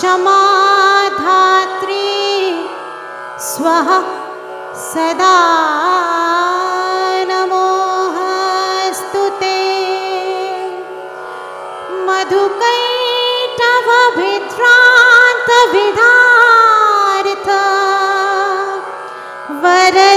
क्षमा धात्री स्वः सदा नमोऽस्तु ते। मधुकैटभ विभ्रान्त विदार्थ वरदे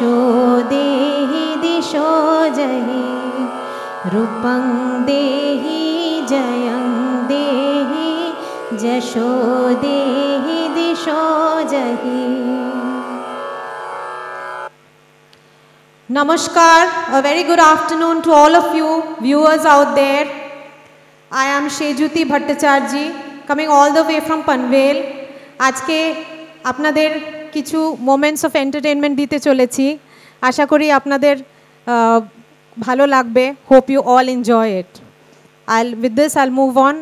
शो देहि दिशो जहि रूपं देहि जयं देहि जशो देहि दिशो जहि। नमस्कार, a very good afternoon to all of you viewers out there. I am Shejuti Bhattacharjee coming all the way from Panvel. आज के अपना देर किछु मोमेंट्स अफ एंटारटेनमेंट दीते चलेছি। आशा करी आपनाদের ভালো লাগবে। Hope you all enjoy it. With this I'll move on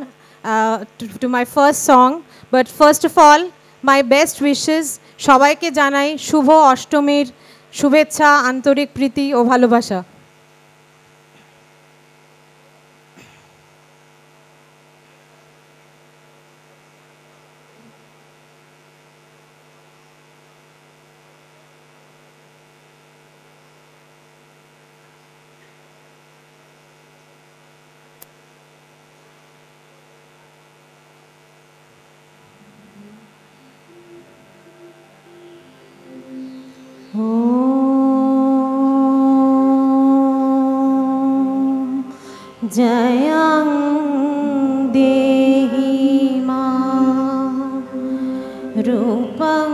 to my first song, but first of all my best wishes সবাইকে জানাই শুভ অষ্টমীর শুভেচ্ছা, আন্তরিক প্রীতি ও ভালোবাসা। जयं देहि मां रूपं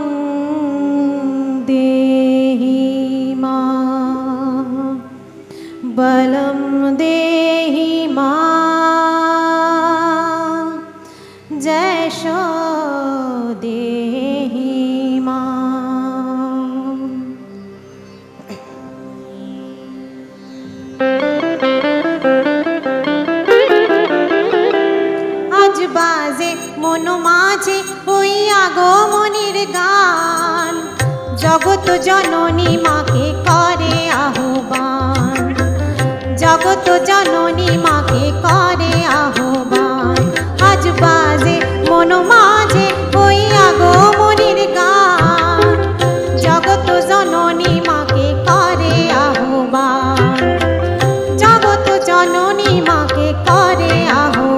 देहि मां बलं देहि मां जयशो देहि मां। মনোমাঝে হইয়া গো মনির গান, জগত জননী মাকে করে আহ্বান, জগত জননী মাকে করে আহ্বান। আজ বাজে মনোমাঝে হইয়া গো মনির গান, জগত জননী মাকে করে আহ্বান, জগত জননী মাকে করে আহ্বান।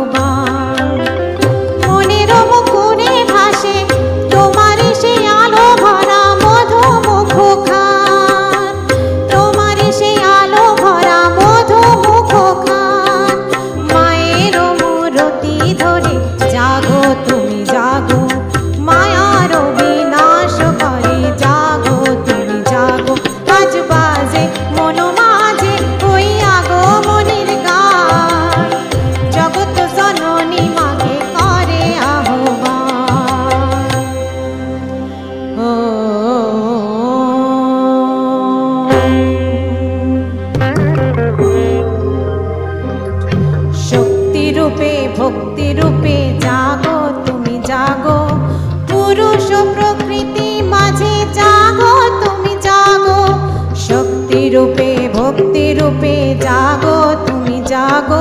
जागो, जागो,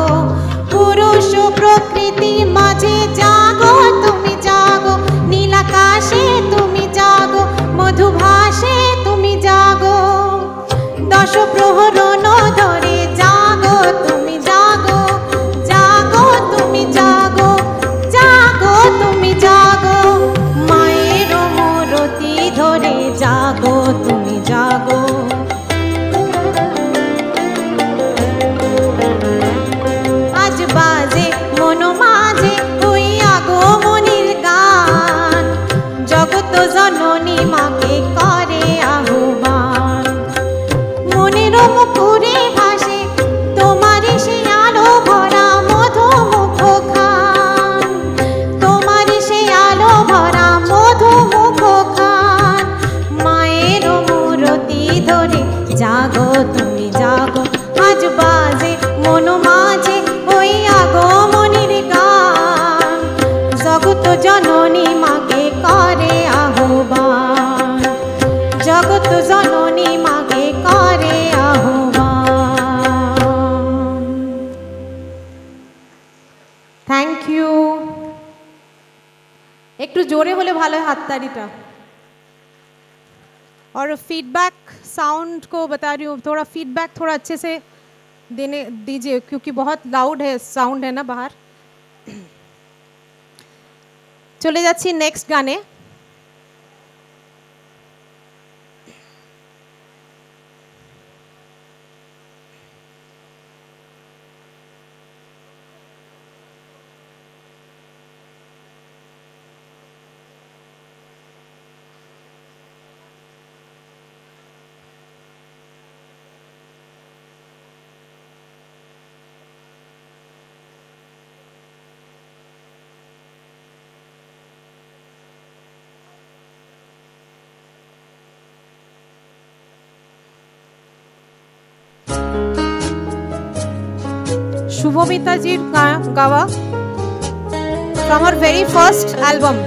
धोरे जागो तुमी जागो आज बाजे मन माझे ओई आगो मनिर गान जगत जननी माके करे आह्वान जगत जननी माके करे आह्वान। Thank you. एकटू जोरे बोले भालो हातताड़ीटा और फीडबैक साउंड को बता रही हूँ, थोड़ा फीडबैक थोड़ा अच्छे से देने दीजिए क्योंकि बहुत लाउड है साउंड है ना बाहर। चले जाच्छी नेक्स्ट गाने। शुभमिता जी गावा from her very first album.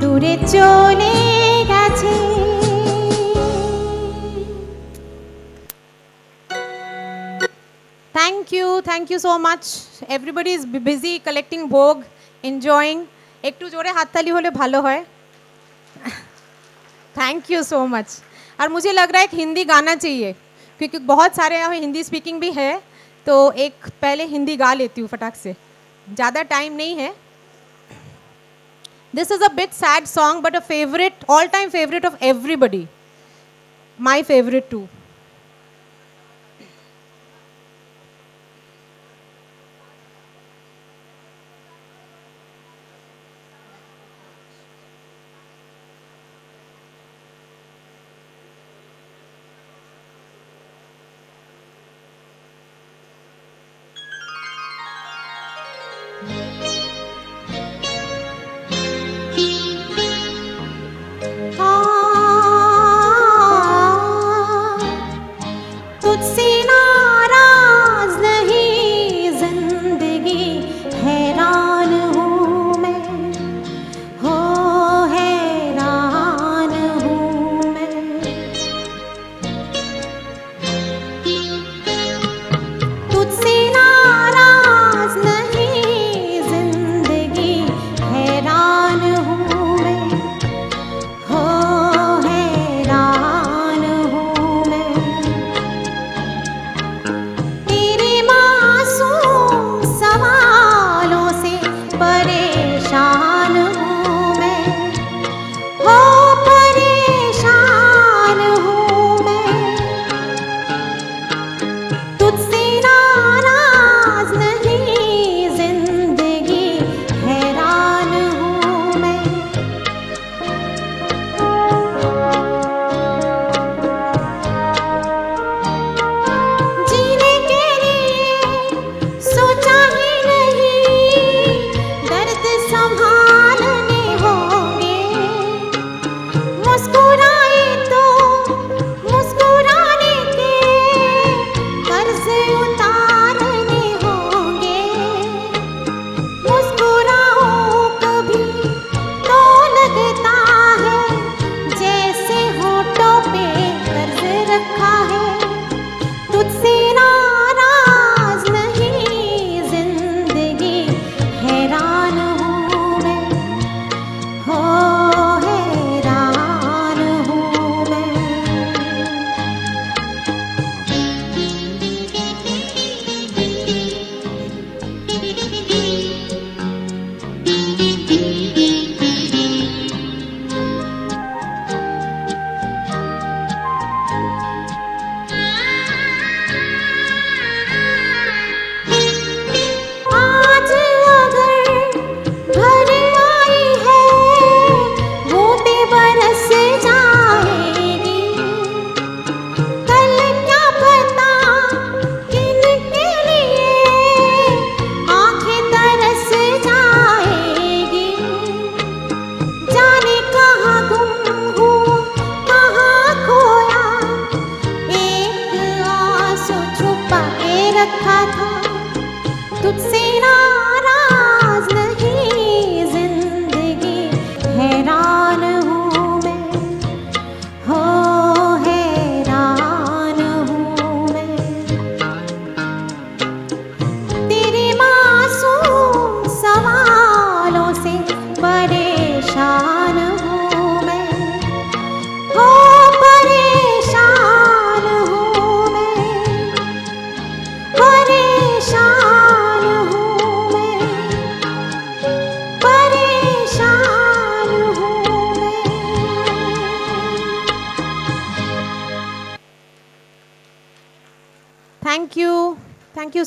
दूरे चले गए। Thank you so much everybody is busy collecting bhog enjoying एकटू जोरे हाथ ताली होले भालो है थैंक यू सो मच और मुझे लग रहा है एक हिंदी गाना चाहिए क्योंकि बहुत सारे यहाँ हिंदी स्पीकिंग भी है तो एक पहले हिंदी गा लेती हूँ फटाक से ज़्यादा टाइम नहीं है this is a bit sad song but a favourite all time favourite of everybody my favourite too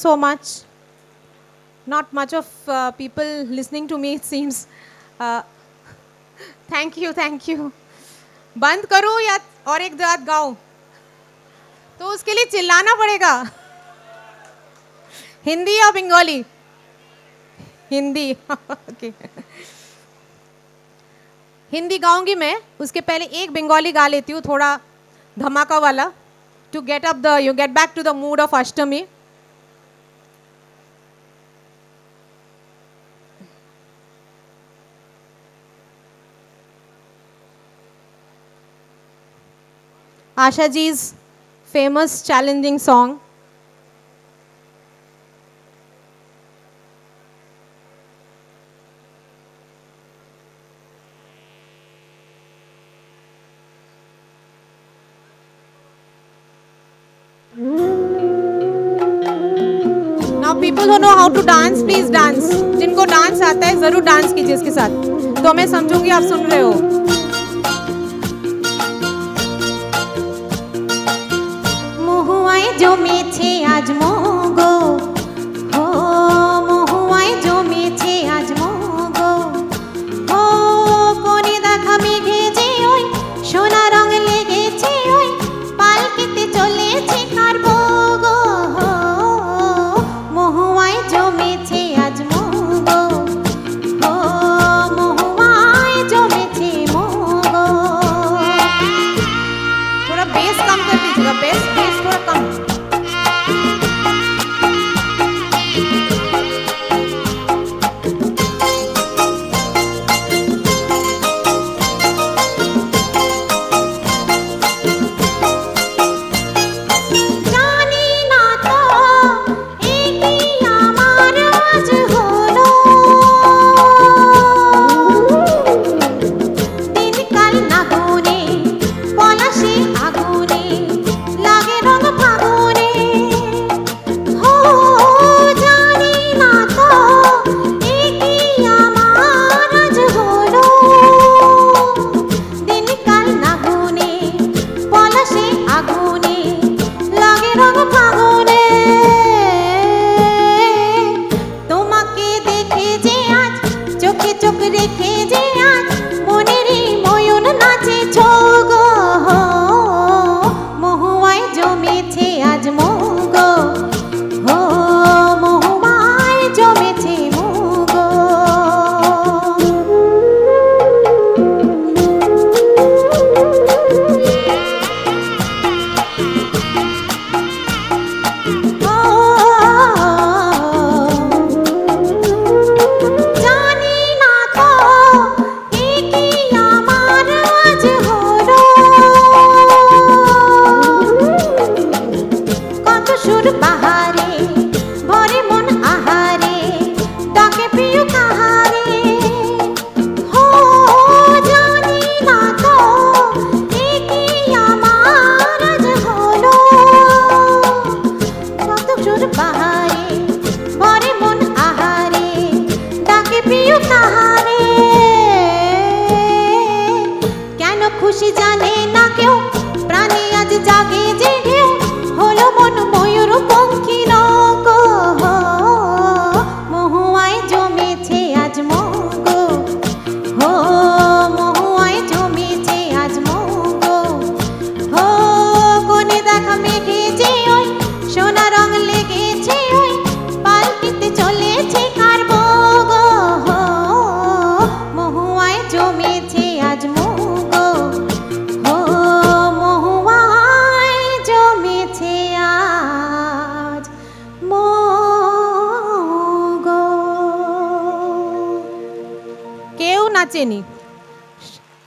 so much not much of people listening to me it seems thank you band karu ya aur ek daat gao to uske liye chillana padega hindi ya bengali hindi okay hindi gaungi main uske pehle ek bengali ga leti hu thoda dhamaka wala to get up the you get back to the mood of ashtami Asha Ji's famous challenging song Now people who know how to dance, please dance. जिनको dance आता है जरूर dance कीजिए इसके साथ, तो मैं समझूंगी आप सुन रहे हो. जो मेछे आज मोगो हो महुआई जो मेछे आज मोगो हो कोनी देखा मेघेजे ओई सोना रंग लेगेछे ओई पालकिते चलेछे कारबोगो हो महुआई जो मेछे आज मोगो हो महुआई जो मेछे मोगो. थोड़ा बेस कम कर दीजिएगा, बेस थोड़ा कम.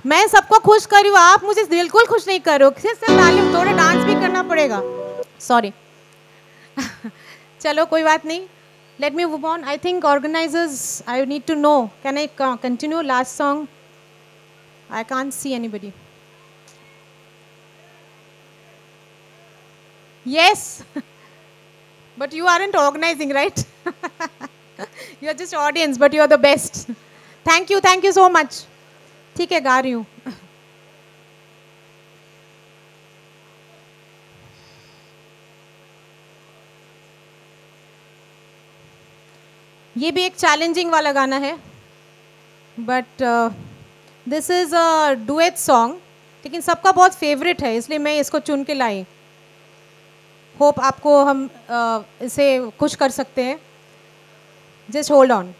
मैं सबको खुश करी हूँ, आप मुझे बिल्कुल खुश नहीं करो. सिर्फ तालिम, थोड़ा डांस भी करना पड़ेगा. सॉरी. चलो कोई बात नहीं. Let me move on. I think organisers I need to know can I continue last song. I can't see anybody. Yes but you aren't organising right. You are just audience but you are the best. Thank you so much. ठीक है गा रही हूँ. ये भी एक challenging वाला गाना है but this is a duet song, लेकिन सबका बहुत फेवरेट है इसलिए मैं इसको चुन के लाई. होप आपको हम इसे खुश कर सकते हैं. Just hold on.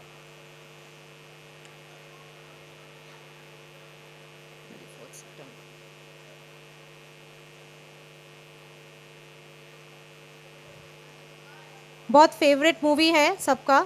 बहुत फेवरेट मूवी है सबका.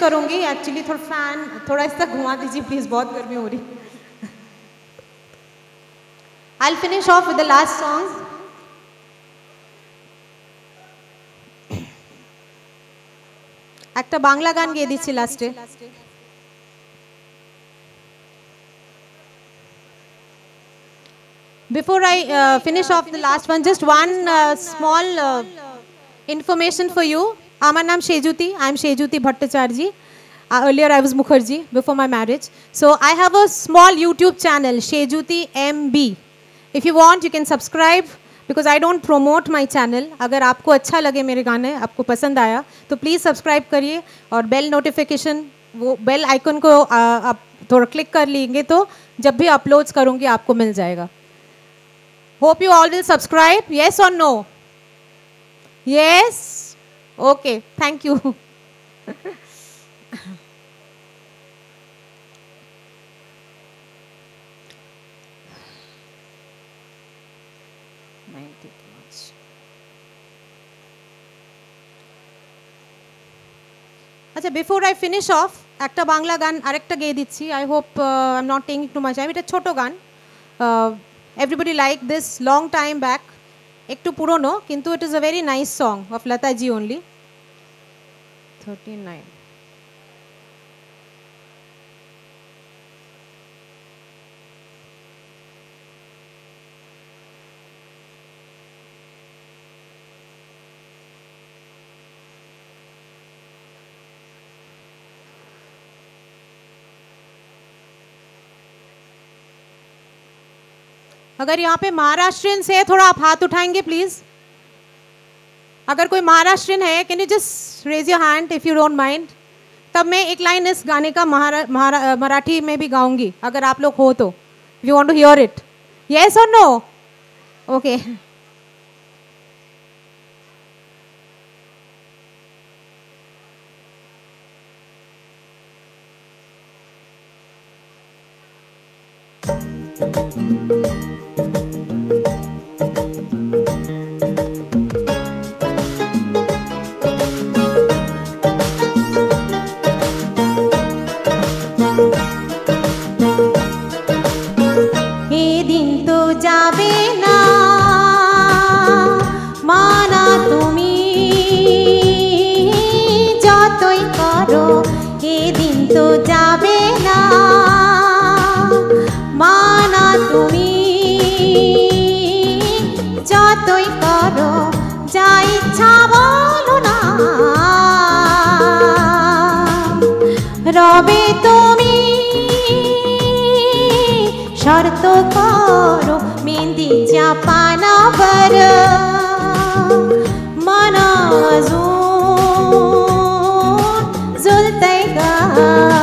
करूंगी एक्चुअली थोड़ा फैन थोड़ा इसका घुमा दीजिए प्लीज, बहुत गर्मी हो रही। I finish off with the last song. একটা বাংলা গান গিয়ে দিচ্ছি লাস্টে। Before I finish off the last one, just one small information for you. My name is Shejuti. I am Shejuti Bhattacharjee. Earlier I was Mukherjee before my marriage. So I have a small YouTube channel, Shejuti MB. If you want, you can subscribe because I don't promote my channel. अगर आपको अच्छा लगे मेरे गाने, आपको पसंद आया, तो please subscribe करिए और bell notification, वो bell icon को आप थोड़ा click कर लेंगे तो जब भी uploads करूँगी आपको मिल जाएगा। Hope you all will subscribe. Yes or no? Yes. Okay thank you. अच्छा बिफोर आई फिनिश ऑफ একটা বাংলা গান আরেকটা গেয়ে দিচ্ছি। I hope I am not taking too much time. এটা ছোট গান, everybody like this long time back, একটু পুরনো কিন্তু it is a very nice song of Lata ji only 39। अगर यहाँ पे महाराष्ट्रियन से थोड़ा आप हाथ उठाएंगे प्लीज। अगर कोई महाराष्ट्रियन है, can you just raise your hand if you don't mind, तब मैं एक लाइन इस गाने का मराठी में भी गाऊंगी अगर आप लोग हो तो. You want to hear it, yes or no? Okay, तो करो मेहंदीच्या पानावर मन अजून झुलतंय ग.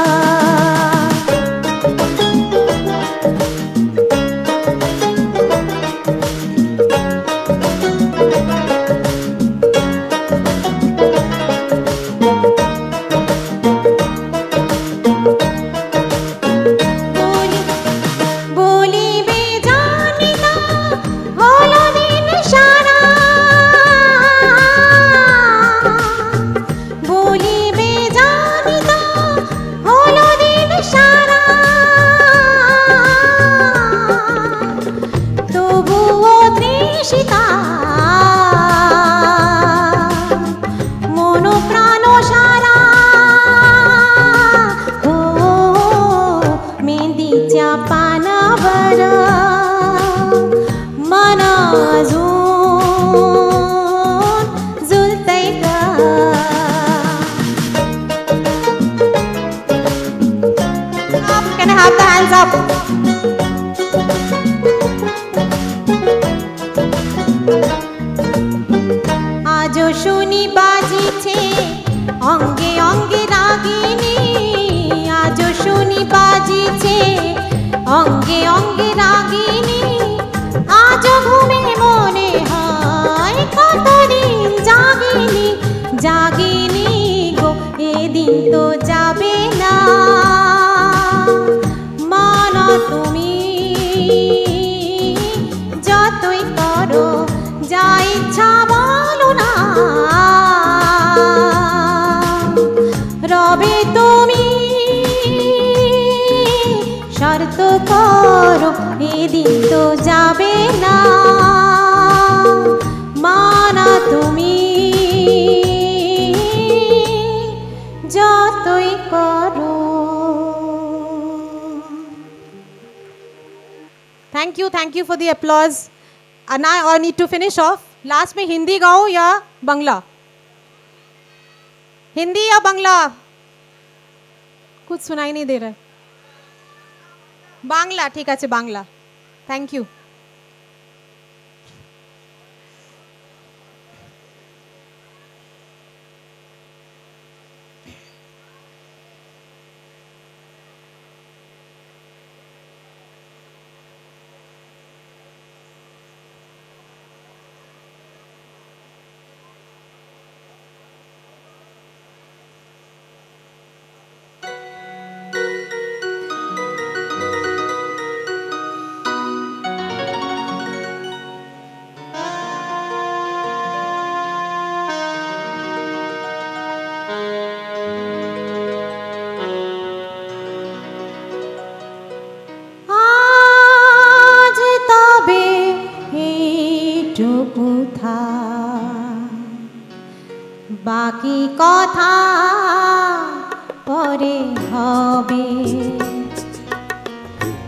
Applause. And I all need to finish off. Last में हिंदी गाओ या बंगला? हिंदी या बंगला? कुछ सुनाई नहीं दे रहा है. बांग्ला, ठीक है, बांग्ला. Thank you. बाकी कथा परे हबे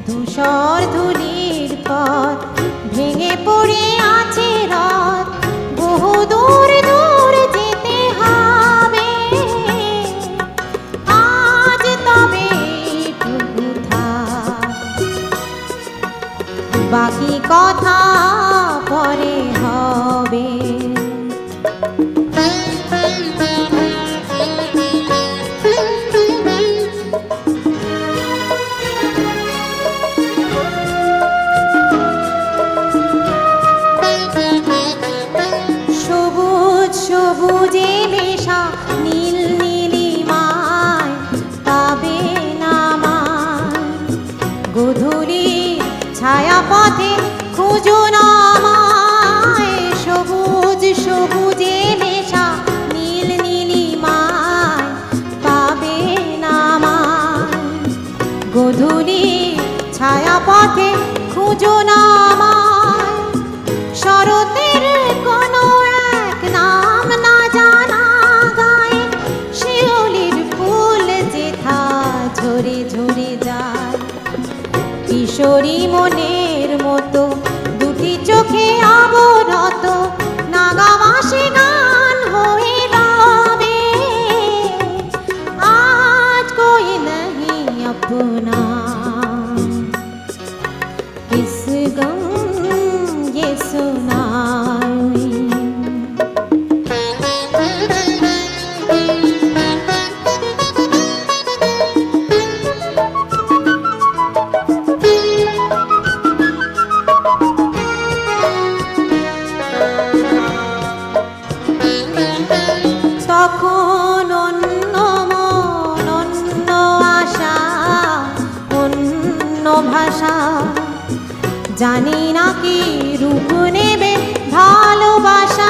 धूसर धूलिर पथ भेंगे पड़े आछे रथ बहु दूर दूर जेते हबे आज तबे एटुकु थाक बाकी कथा परे हबे किशोरी मोनेर मतो दुटी चोखे आबरत नागा मासे गान होए रावे आज कोई नहीं अपना किस गम ये सुना जानी ना कि रूप नेबे भालोबाशा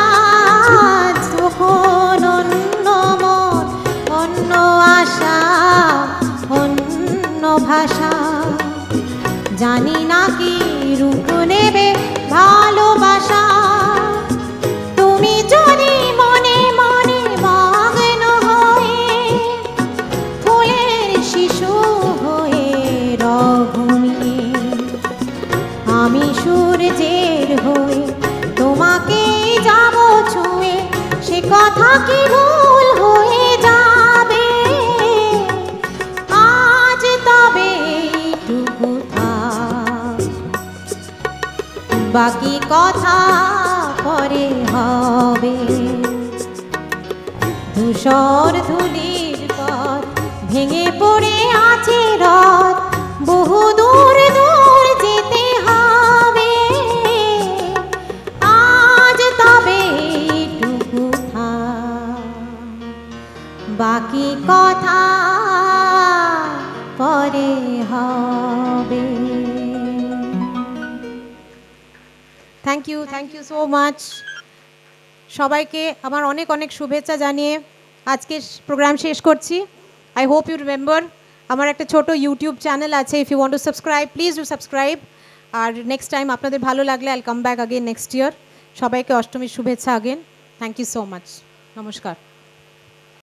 तखन अन्नो मन अन्नो आशा अन्नो भाषा जानी ना कि रूप नेबे भालोबाशा तुमी जदि मने मने मग्न होए फुलेर शिशु होए रहो आमी सूरजेर होए तोमाके जाबो छुए से कथा कि भूल होए जाबे आज तबे एइटुकु थाक बाकी कथा परे हबे धूसर धूलिर पथ भेंगे पड़े आछे रथ बहु दूर दूर जेते बाकी कथा परे हबे। थैंक यू सो माच सबाई के आमार अनेक अनेक शुभेच्छा जानिए आज के प्रोग्राम शेष करछि। आई होप यू रिमेम्बर आमार एक छोटो यूट्यूब चैनल आछे if you want to subscribe please do subscribe और नेक्स्ट टाइम आपनादेर भालो लागले I will come back again next year. सबाई के अष्टमी शुभेच्छा अगेन। थैंक यू सो माच। नमस्कार।